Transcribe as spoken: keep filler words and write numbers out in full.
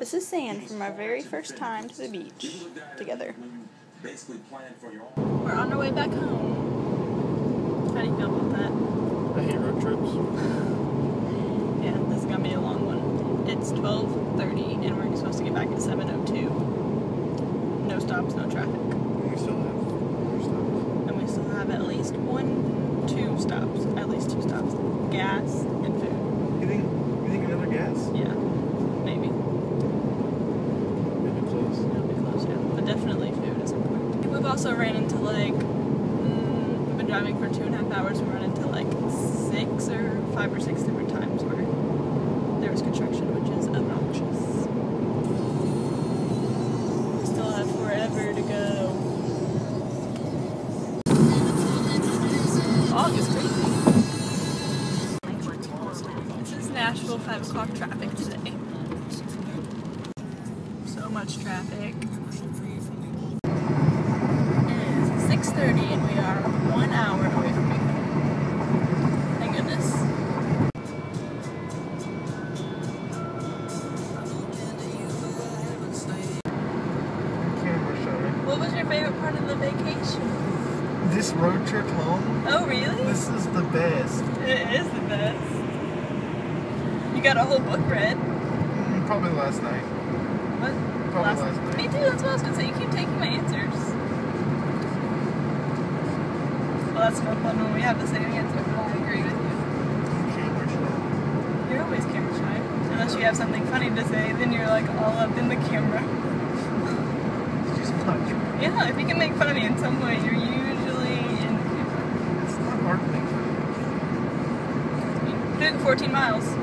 This is sand from our very first time to the beach together. We're on our way back home. How do you feel about that? I hate road trips. Yeah, this is going to be a long one. It's twelve thirty and we're supposed to get back at seven oh two. No stops, no traffic. And we still have four stops. And we still have at least one, two stops. At least two stops. Gas and food. You think, you think another gas? Yeah. Maybe. Maybe close. It'll be close, yeah. But definitely food is important. We've also ran into like, mm, we've been driving for two and a half hours. We ran into like six or five or six different times where there was construction, which is obnoxious. We still have forever to go. August crazy. This is Nashville five o'clock traffic today. Much traffic. It is six thirty and we are one hour away from home. Thank goodness. Camera showing. What was your favorite part of the vacation? This road trip home. Oh really? This is the best. It is the best. You got a whole book read. Mm, probably last night. What? Last, last me too, that's what I was going to say. You keep taking my answers. Well, that's no fun when we have the same answer. I agree with you. Camera shy. You're always camera shy. Unless you have something funny to say, then you're like all up in the camera. It's just fun. Yeah, if you can make fun of me in some way, you're usually in the camera. It's not hard to make fun of me. fourteen miles.